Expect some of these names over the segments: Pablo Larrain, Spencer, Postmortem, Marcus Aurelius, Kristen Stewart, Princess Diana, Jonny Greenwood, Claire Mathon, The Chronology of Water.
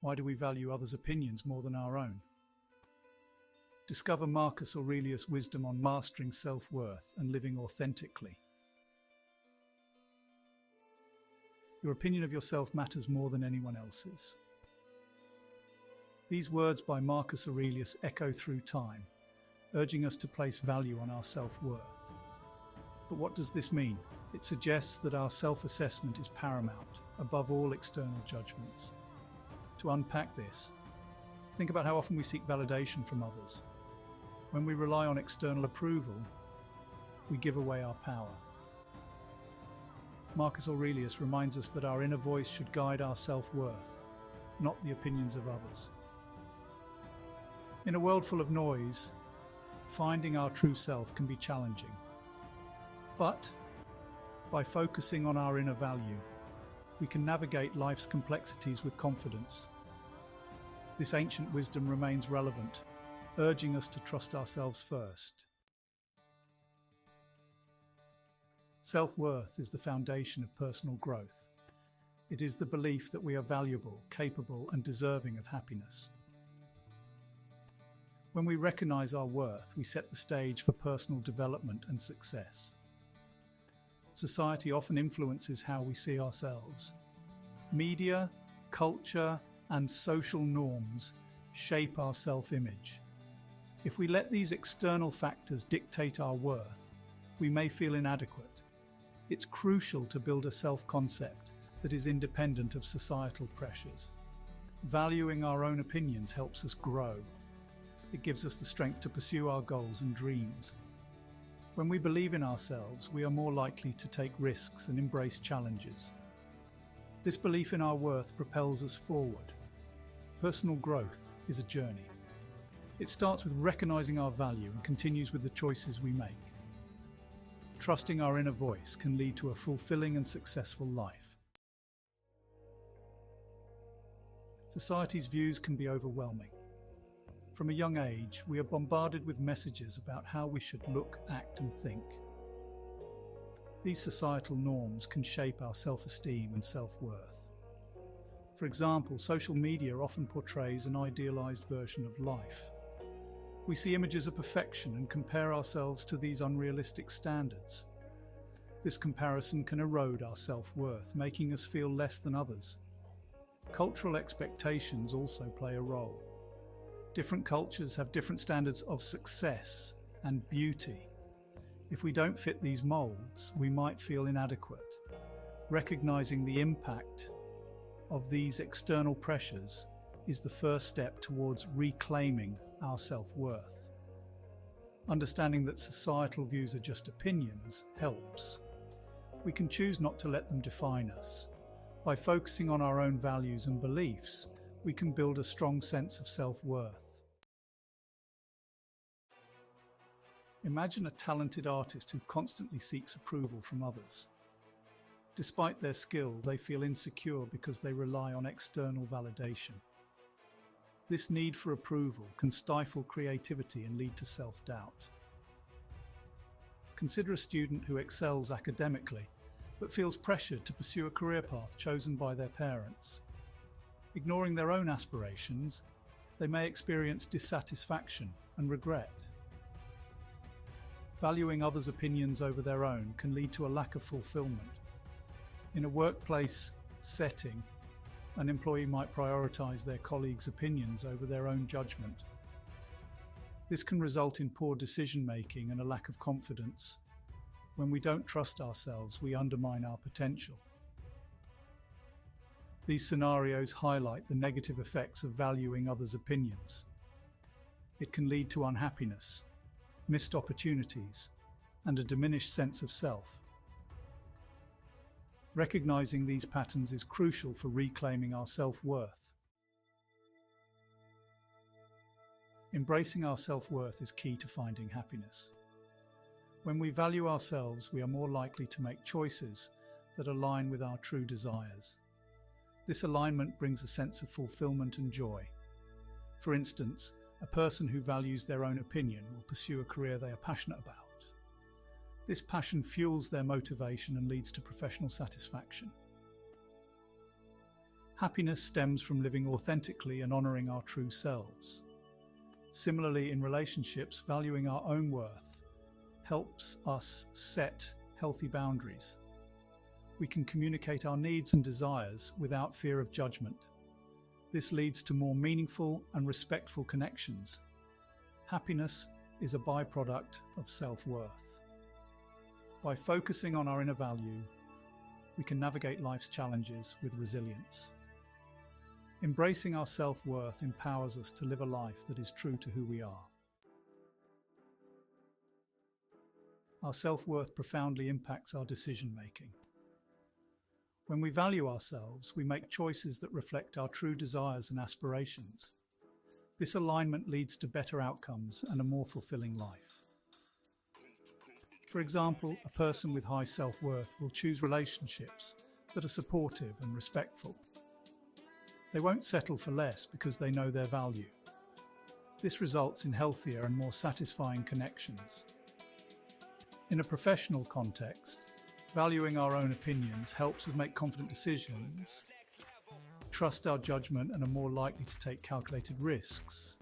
Why do we value others' opinions more than our own? Discover Marcus Aurelius' wisdom on mastering self-worth and living authentically. Your opinion of yourself matters more than anyone else's. These words by Marcus Aurelius echo through time, urging us to place value on our self-worth. But what does this mean? It suggests that our self-assessment is paramount, above all external judgments. To unpack this, think about how often we seek validation from others. When we rely on external approval, we give away our power. Marcus Aurelius reminds us that our inner voice should guide our self-worth, not the opinions of others. In a world full of noise, finding our true self can be challenging. But by focusing on our inner value, we can navigate life's complexities with confidence. This ancient wisdom remains relevant, urging us to trust ourselves first. Self-worth is the foundation of personal growth. It is the belief that we are valuable, capable, and deserving of happiness. When we recognize our worth, we set the stage for personal development and success. Society often influences how we see ourselves. Media, culture, and social norms shape our self-image. If we let these external factors dictate our worth, we may feel inadequate. It's crucial to build a self-concept that is independent of societal pressures. Valuing our own opinions helps us grow. It gives us the strength to pursue our goals and dreams. When we believe in ourselves, we are more likely to take risks and embrace challenges. This belief in our worth propels us forward. Personal growth is a journey. It starts with recognizing our value and continues with the choices we make. Trusting our inner voice can lead to a fulfilling and successful life. Society's views can be overwhelming. From a young age, we are bombarded with messages about how we should look, act, and think. These societal norms can shape our self-esteem and self-worth. For example, social media often portrays an idealized version of life. We see images of perfection and compare ourselves to these unrealistic standards. This comparison can erode our self-worth, making us feel less than others. Cultural expectations also play a role. Different cultures have different standards of success and beauty. If we don't fit these molds, we might feel inadequate. Recognizing the impact of these external pressures is the first step towards reclaiming our self-worth. Understanding that societal views are just opinions helps. We can choose not to let them define us. By focusing on our own values and beliefs, we can build a strong sense of self-worth. Imagine a talented artist who constantly seeks approval from others. Despite their skill, they feel insecure because they rely on external validation. This need for approval can stifle creativity and lead to self-doubt. Consider a student who excels academically, but feels pressured to pursue a career path chosen by their parents. Ignoring their own aspirations, they may experience dissatisfaction and regret. Valuing others' opinions over their own can lead to a lack of fulfillment. In a workplace setting, an employee might prioritize their colleagues' opinions over their own judgment. This can result in poor decision-making and a lack of confidence. When we don't trust ourselves, we undermine our potential. These scenarios highlight the negative effects of valuing others' opinions. It can lead to unhappiness, missed opportunities, and a diminished sense of self. Recognizing these patterns is crucial for reclaiming our self-worth. Embracing our self-worth is key to finding happiness. When we value ourselves, we are more likely to make choices that align with our true desires. This alignment brings a sense of fulfillment and joy. For instance, a person who values their own opinion will pursue a career they are passionate about. This passion fuels their motivation and leads to professional satisfaction. happiness stems from living authentically and honouring our true selves. Similarly, in relationships, valuing our own worth helps us set healthy boundaries. We can communicate our needs and desires without fear of judgment. This leads to more meaningful and respectful connections. Happiness is a byproduct of self-worth. By focusing on our inner value, we can navigate life's challenges with resilience. Embracing our self-worth empowers us to live a life that is true to who we are. Our self-worth profoundly impacts our decision-making. When we value ourselves, we make choices that reflect our true desires and aspirations. This alignment leads to better outcomes and a more fulfilling life. For example, a person with high self-worth will choose relationships that are supportive and respectful. They won't settle for less because they know their value. This results in healthier and more satisfying connections. In a professional context, valuing our own opinions helps us make confident decisions, trust our judgment, and are more likely to take calculated risks.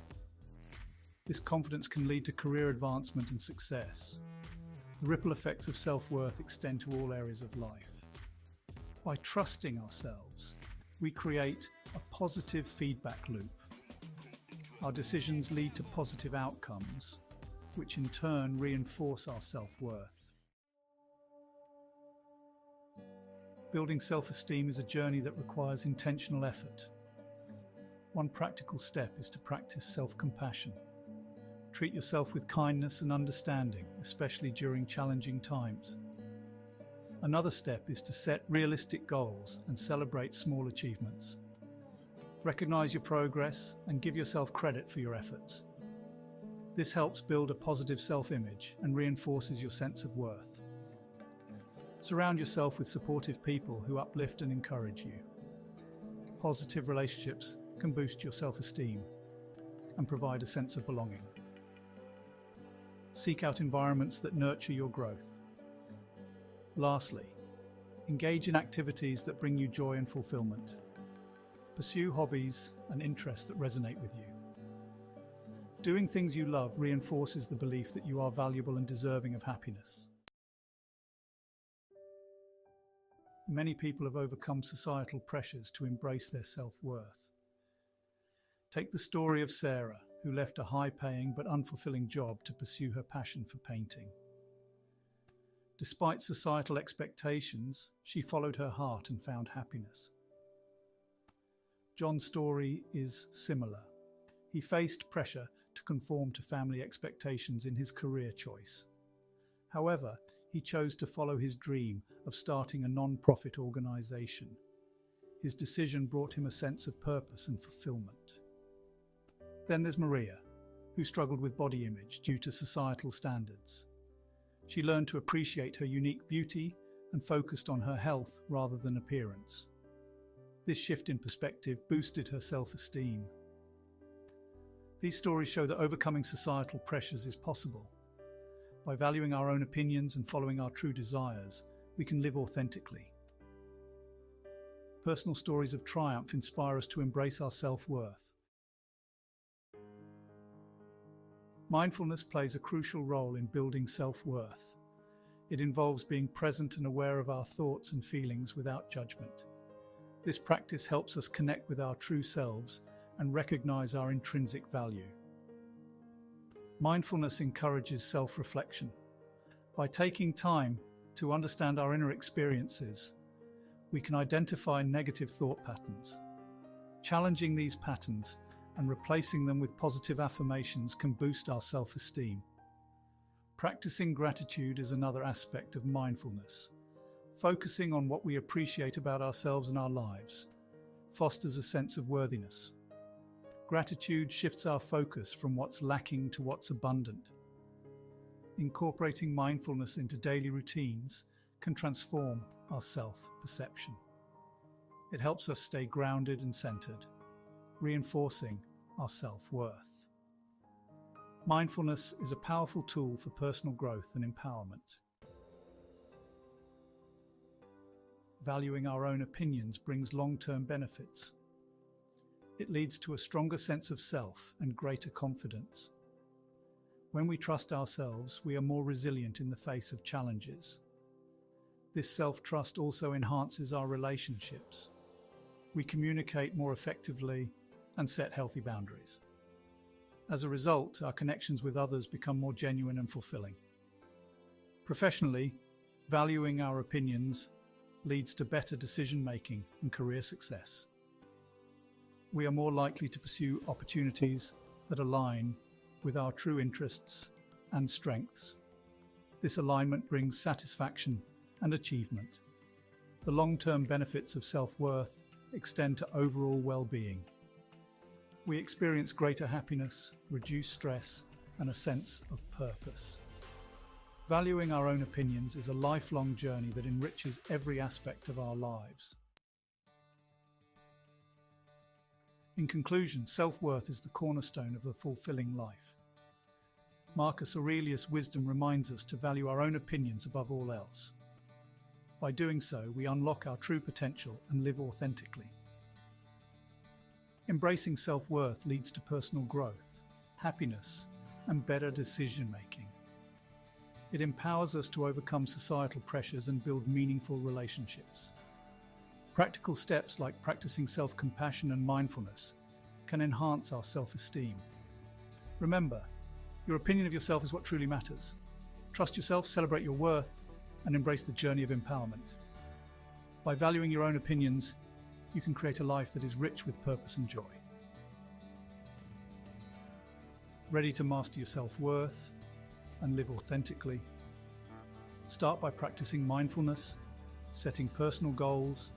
This confidence can lead to career advancement and success. The ripple effects of self-worth extend to all areas of life. By trusting ourselves, we create a positive feedback loop. Our decisions lead to positive outcomes, which in turn reinforce our self-worth. Building self-esteem is a journey that requires intentional effort. One practical step is to practice self-compassion. Treat yourself with kindness and understanding, especially during challenging times. Another step is to set realistic goals and celebrate small achievements. Recognize your progress and give yourself credit for your efforts. This helps build a positive self-image and reinforces your sense of worth. Surround yourself with supportive people who uplift and encourage you. Positive relationships can boost your self-esteem and provide a sense of belonging. Seek out environments that nurture your growth. Lastly, engage in activities that bring you joy and fulfillment. Pursue hobbies and interests that resonate with you. Doing things you love reinforces the belief that you are valuable and deserving of happiness. Many people have overcome societal pressures to embrace their self-worth. Take the story of Sarah, who left a high-paying but unfulfilling job to pursue her passion for painting. Despite societal expectations, she followed her heart and found happiness. John's story is similar. He faced pressure to conform to family expectations in his career choice. However, he chose to follow his dream of starting a non-profit organisation. His decision brought him a sense of purpose and fulfilment. Then there's Maria, who struggled with body image due to societal standards. She learned to appreciate her unique beauty and focused on her health rather than appearance. This shift in perspective boosted her self-esteem. These stories show that overcoming societal pressures is possible. By valuing our own opinions and following our true desires, we can live authentically. Personal stories of triumph inspire us to embrace our self-worth. Mindfulness plays a crucial role in building self-worth. It involves being present and aware of our thoughts and feelings without judgment. This practice helps us connect with our true selves and recognize our intrinsic value. Mindfulness encourages self-reflection. By taking time to understand our inner experiences, we can identify negative thought patterns. Challenging these patterns and replacing them with positive affirmations can boost our self-esteem. Practicing gratitude is another aspect of mindfulness. Focusing on what we appreciate about ourselves and our lives fosters a sense of worthiness. Gratitude shifts our focus from what's lacking to what's abundant. Incorporating mindfulness into daily routines can transform our self-perception. It helps us stay grounded and centered, reinforcing our self-worth. Mindfulness is a powerful tool for personal growth and empowerment. valuing our own opinions brings long-term benefits. It leads to a stronger sense of self and greater confidence. When we trust ourselves, we are more resilient in the face of challenges. This self-trust also enhances our relationships. We communicate more effectively and set healthy boundaries. As a result, our connections with others become more genuine and fulfilling. Professionally, valuing our opinions leads to better decision-making and career success. We are more likely to pursue opportunities that align with our true interests and strengths. This alignment brings satisfaction and achievement. The long-term benefits of self-worth extend to overall well-being. We experience greater happiness, reduced stress, and a sense of purpose. Valuing our own opinions is a lifelong journey that enriches every aspect of our lives. In conclusion, self-worth is the cornerstone of a fulfilling life. Marcus Aurelius' wisdom reminds us to value our own opinions above all else. By doing so, we unlock our true potential and live authentically. Embracing self-worth leads to personal growth, happiness, and better decision-making. It empowers us to overcome societal pressures and build meaningful relationships. Practical steps like practicing self-compassion and mindfulness can enhance our self-esteem. Remember, your opinion of yourself is what truly matters. Trust yourself, celebrate your worth, and embrace the journey of empowerment. By valuing your own opinions, you can create a life that is rich with purpose and joy. Ready to master your self-worth and live authentically? Start by practicing mindfulness, setting personal goals,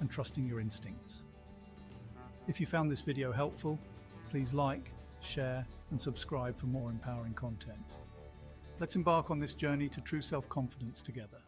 and trusting your instincts. If you found this video helpful, please like, share, and subscribe for more empowering content. Let's embark on this journey to true self-confidence together.